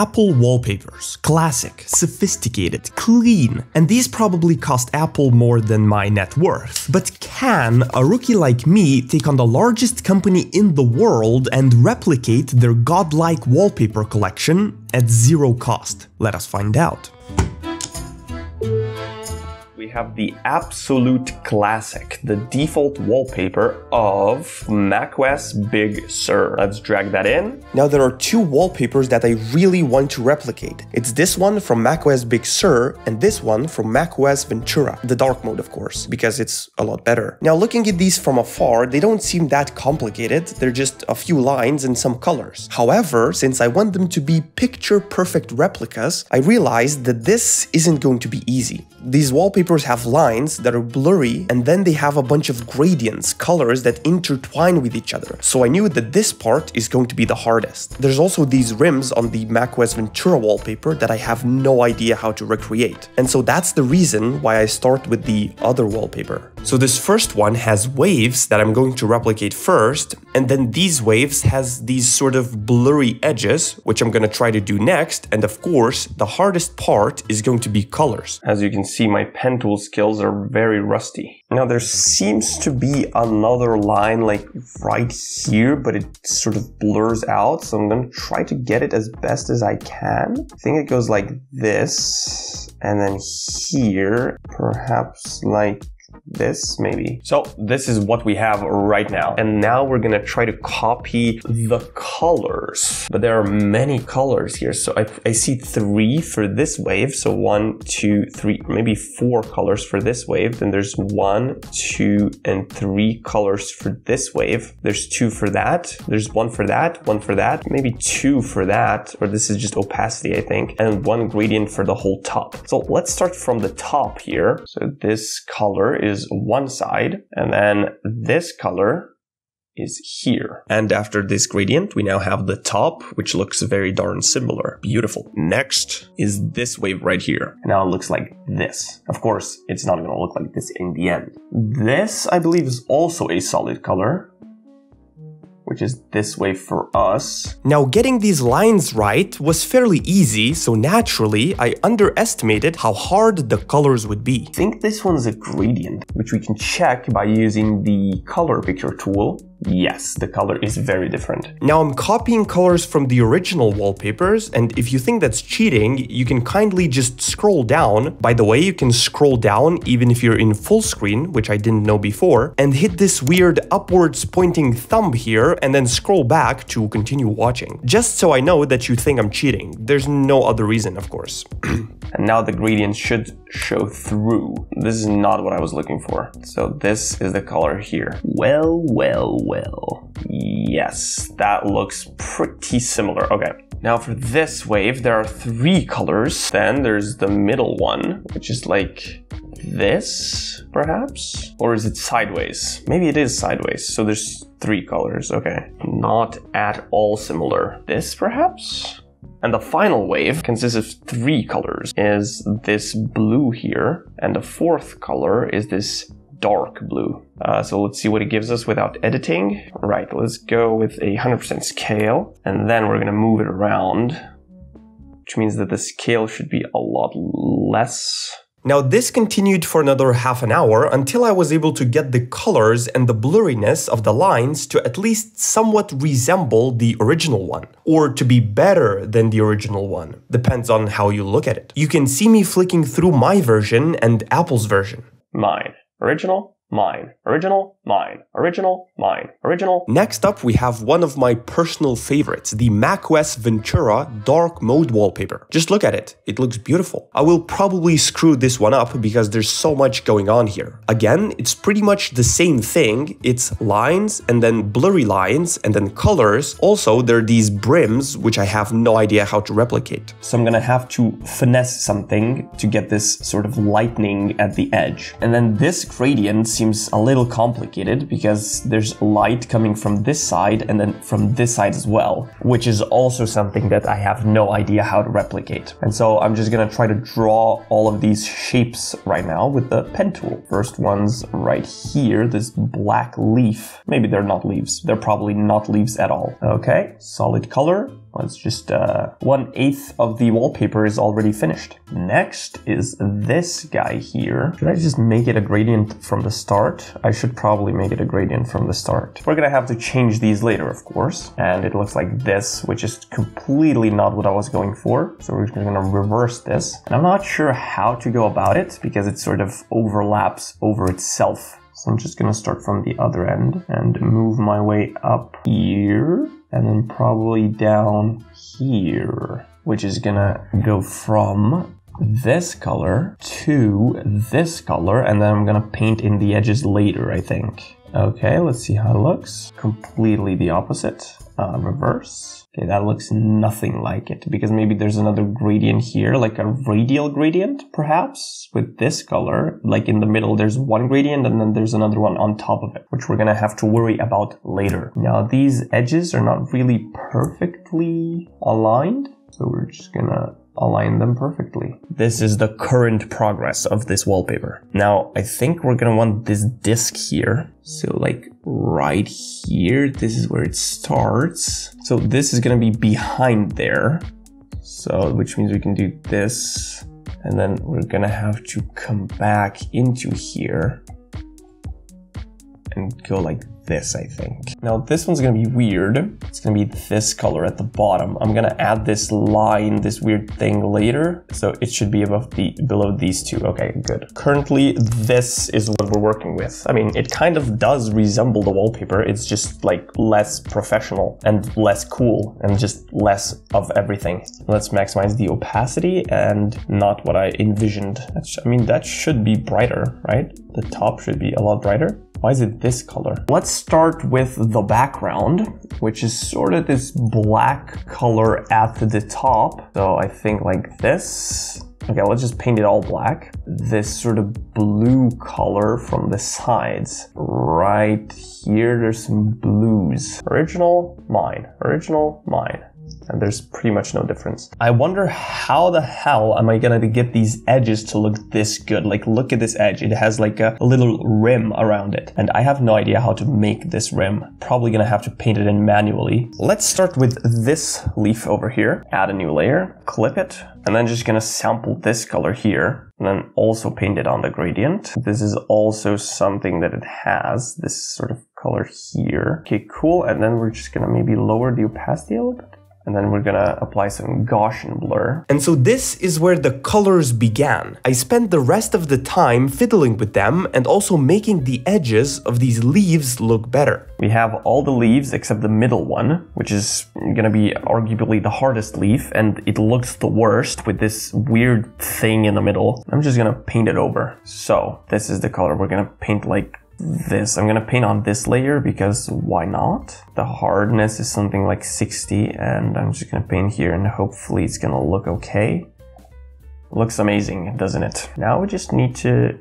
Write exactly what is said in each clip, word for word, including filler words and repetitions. Apple wallpapers, classic, sophisticated, clean, and these probably cost Apple more than my net worth. But can a rookie like me take on the largest company in the world and replicate their godlike wallpaper collection at zero cost? Let us find out. We have the absolute classic, the default wallpaper of macOS Big Sur. Let's drag that in. Now there are two wallpapers that I really want to replicate. It's this one from macOS Big Sur and this one from macOS Ventura, the dark mode of course, because it's a lot better. Now looking at these from afar, they don't seem that complicated, they're just a few lines and some colors. However, since I want them to be picture-perfect replicas, I realized that this isn't going to be easy. These wallpapers have lines that are blurry and then they have a bunch of gradients, colors that intertwine with each other. So I knew that this part is going to be the hardest. There's also these rims on the macOS Ventura wallpaper that I have no idea how to recreate. And so that's the reason why I start with the other wallpaper. So this first one has waves that I'm going to replicate first, and then these waves has these sort of blurry edges, which I'm going to try to do next. And of course, the hardest part is going to be colors. As you can see, my pen tool skills are very rusty. Now there seems to be another line like right here, but it sort of blurs out, so I'm gonna try to get it as best as I can. I think it goes like this, and then here, perhaps like this maybe. So this is what we have right now, and now we're gonna try to copy the colors, but there are many colors here. So I, I see three for this wave, so one, two, three, maybe four colors for this wave. Then there's one, two, and three colors for this wave. There's two for that, there's one for that, one for that, maybe two for that, or this is just opacity I think, and one gradient for the whole top. So let's start from the top here. So this color is one side, and then this color is here. And after this gradient, we now have the top, which looks very darn similar. Beautiful. Next is this wave right here. Now it looks like this. Of course, it's not going to look like this in the end. This, I believe, is also a solid color, which is this way for us. Now getting these lines right was fairly easy, so naturally I underestimated how hard the colors would be. I think this one is a gradient, which we can check by using the color picker tool. Yes, the color is very different. Now I'm copying colors from the original wallpapers, and if you think that's cheating, you can kindly just scroll down. By the way, you can scroll down even if you're in full screen, which I didn't know before, and hit this weird upwards pointing thumb here, and then scroll back to continue watching. Just so I know that you think I'm cheating. There's no other reason, of course. And now the gradient should show through. This is not what I was looking for. So this is the color here. Well, well, well. Yes, that looks pretty similar. Okay. Now for this wave, there are three colors. Then there's the middle one, which is like this, perhaps? Or is it sideways? Maybe it is sideways. So there's three colors. Okay. Not at all similar. This, perhaps? And the final wave consists of three colors, is this blue here, and the fourth color is this dark blue. Uh, so let's see what it gives us without editing. Right, let's go with a one hundred percent scale, and then we're gonna move it around, which means that the scale should be a lot less. Now this continued for another half an hour until I was able to get the colors and the blurriness of the lines to at least somewhat resemble the original one, or to be better than the original one, depends on how you look at it. You can see me flicking through my version and Apple's version. Mine. Original? Mine. Original? Mine. Original? Mine. Original? Next up we have one of my personal favorites, the macOS Ventura dark mode wallpaper. Just look at it, it looks beautiful. I will probably screw this one up because there's so much going on here. Again, it's pretty much the same thing, it's lines and then blurry lines and then colors. Also there are these brims which I have no idea how to replicate. So I'm gonna have to finesse something to get this sort of lightning at the edge. And then this gradient seems a little complicated because there's light coming from this side and then from this side as well, which is also something that I have no idea how to replicate. And so I'm just gonna try to draw all of these shapes right now with the pen tool. First one's right here, this black leaf. Maybe they're not leaves. They're probably not leaves at all. Okay, solid color. Let's just, uh, one eighth of the wallpaper is already finished. Next is this guy here. Should I just make it a gradient from the start? I should probably make it a gradient from the start. We're gonna have to change these later, of course. And it looks like this, which is completely not what I was going for. So we're just gonna reverse this. And I'm not sure how to go about it because it sort of overlaps over itself. So I'm just gonna start from the other end and move my way up here. And then probably down here, which is gonna go from this color to this color, and then I'm gonna paint in the edges later, I think. Okay, let's see how it looks. Completely the opposite. Uh, reverse. Okay, that looks nothing like it, because maybe there's another gradient here, like a radial gradient, perhaps, with this color. Like in the middle, there's one gradient, and then there's another one on top of it, which we're gonna have to worry about later. Now, these edges are not really perfectly aligned, so we're just gonna align them perfectly. This is the current progress of this wallpaper. Now, I think we're gonna want this disc here. So like right here, this is where it starts. So this is gonna be behind there. So which means we can do this, and then we're gonna have to come back into here and go like this, I think. Now this one's gonna be weird. It's gonna be this color at the bottom. I'm gonna add this line, this weird thing later. So it should be above the, below these two. Okay, good. Currently, this is what we're working with. I mean, it kind of does resemble the wallpaper. It's just like less professional and less cool and just less of everything. Let's maximize the opacity and not what I envisioned. I mean, that should be brighter, right? The top should be a lot brighter. Why is it this color? Let's start with the background, which is sort of this black color at the top. So I think like this. Okay, let's just paint it all black. This sort of blue color from the sides. Right here, there's some blues. Original, mine. Original, mine. And there's pretty much no difference. I wonder how the hell am I gonna get these edges to look this good? Like, look at this edge. It has like a little rim around it. And I have no idea how to make this rim. Probably gonna have to paint it in manually. Let's start with this leaf over here. Add a new layer, clip it, and then just gonna sample this color here. And then also paint it on the gradient. This is also something that it has, this sort of color here. Okay, cool. And then we're just gonna maybe lower the opacity a little bit. And then we're gonna apply some Gaussian blur. And so this is where the colors began. I spent the rest of the time fiddling with them and also making the edges of these leaves look better. We have all the leaves except the middle one, which is gonna be arguably the hardest leaf, and it looks the worst with this weird thing in the middle. I'm just gonna paint it over. So this is the color we're gonna paint like this. I'm gonna paint on this layer because why not? The hardness is something like sixty, and I'm just gonna paint here and hopefully it's gonna look okay. Looks amazing, doesn't it? Now we just need to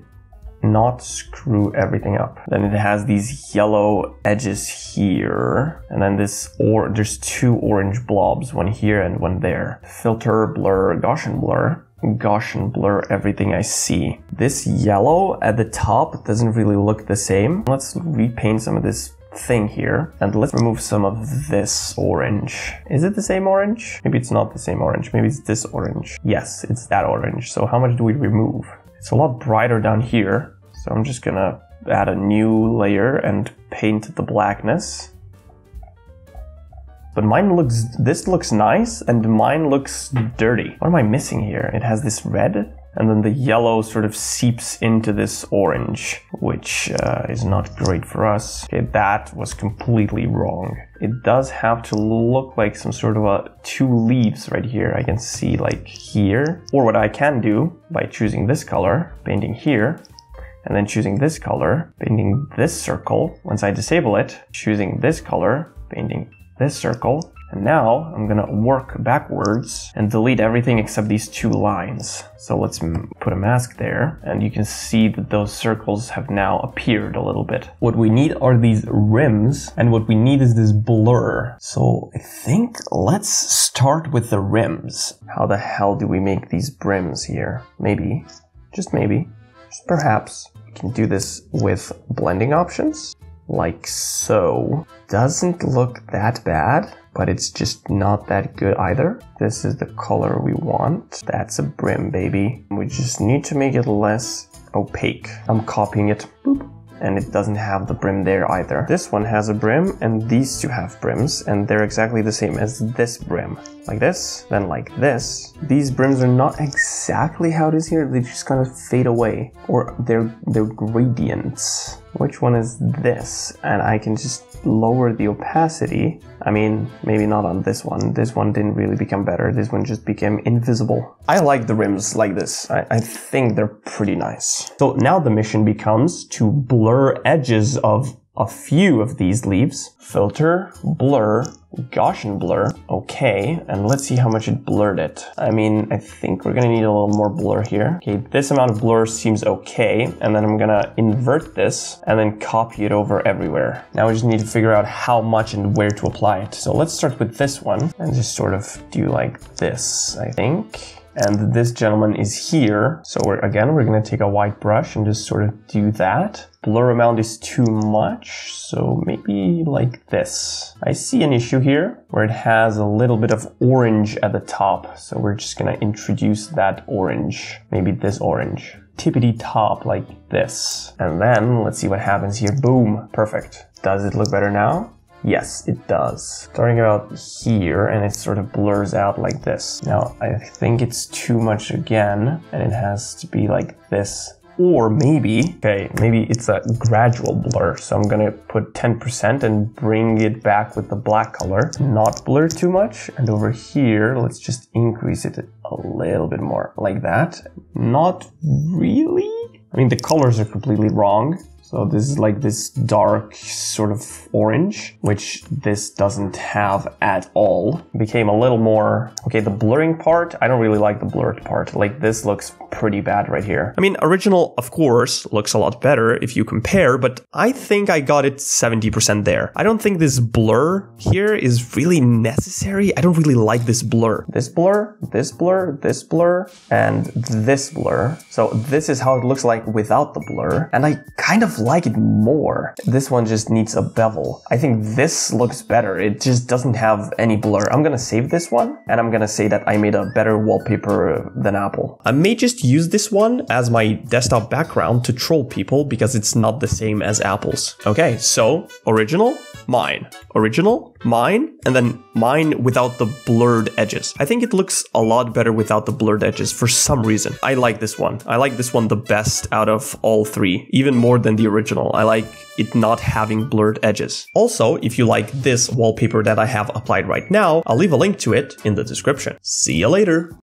not screw everything up. Then it has these yellow edges here, and then this, or there's two orange blobs, one here and one there. Filter, blur, Gaussian blur. Gaussian blur everything I see. This yellow at the top doesn't really look the same. Let's repaint some of this thing here, and let's remove some of this orange. Is it the same orange? Maybe it's not the same orange. Maybe it's this orange. Yes, it's that orange. So how much do we remove? It's a lot brighter down here. So I'm just gonna add a new layer and paint the blackness. But mine looks, this looks nice, and mine looks dirty. What am I missing here? It has this red, and then the yellow sort of seeps into this orange, which uh, is not great for us. Okay, that was completely wrong. It does have to look like some sort of a two leaves right here. I can see like here, or what I can do by choosing this color, painting here, and then choosing this color, painting this circle. Once I disable it, choosing this color, painting this circle, and now I'm gonna work backwards and delete everything except these two lines. So let's put a mask there, and you can see that those circles have now appeared a little bit. What we need are these rims, and what we need is this blur. So I think let's start with the rims. How the hell do we make these brims here? Maybe, just maybe, just perhaps, we can do this with blending options. like so. Doesn't look that bad, but it's just not that good either. This is the color we want. That's a brim, baby. We just need to make it less opaque. I'm copying it. Boop. And it doesn't have the brim there either. This one has a brim and these two have brims and they're exactly the same as this brim. Like this, then like this. These brims are not exactly how it is here, they just kind of fade away. Or they're, they're gradients. Which one is this? And I can just lower the opacity. I mean, maybe not on this one. This one didn't really become better. This one just became invisible. I like the rims like this. I, I think they're pretty nice. So now the mission becomes to blur edges of a few of these leaves. Filter, blur, Gaussian blur. Okay, and let's see how much it blurred it. I mean, I think we're gonna need a little more blur here. Okay, this amount of blur seems okay, and then I'm gonna invert this and then copy it over everywhere. Now we just need to figure out how much and where to apply it. So let's start with this one and just sort of do like this, I think. And this gentleman is here. So we're, again, we're gonna take a white brush and just sort of do that. Blur amount is too much, so maybe like this. I see an issue here where it has a little bit of orange at the top. So we're just gonna introduce that orange, maybe this orange. Tippity top like this. And then let's see what happens here. Boom, perfect. Does it look better now? Yes, it does. Starting about here, and it sort of blurs out like this. Now, I think it's too much again, and it has to be like this. Or maybe, okay, maybe it's a gradual blur. So I'm gonna put ten percent and bring it back with the black color. Not blur too much. And over here, let's just increase it a little bit more, like that. Not really? I mean, the colors are completely wrong. So this is like this dark sort of orange, which this doesn't have at all. Became a little more, okay, the blurring part, I don't really like the blurred part. Like this looks pretty bad right here. I mean, original, of course, looks a lot better if you compare, but I think I got it seventy percent there. I don't think this blur here is really necessary. I don't really like this blur. This blur, this blur, this blur, and this blur. So this is how it looks like without the blur. And I kind of like it more. This one just needs a bevel. I think this looks better. It just doesn't have any blur. I'm gonna save this one and I'm gonna say that I made a better wallpaper than Apple. I may just use this one as my desktop background to troll people because it's not the same as Apple's. Okay, so original, mine, original, mine, and then mine without the blurred edges. I think it looks a lot better without the blurred edges for some reason. I like this one. I like this one the best out of all three, even more than the original. I like it not having blurred edges. Also, if you like this wallpaper that I have applied right now, I'll leave a link to it in the description. See you later!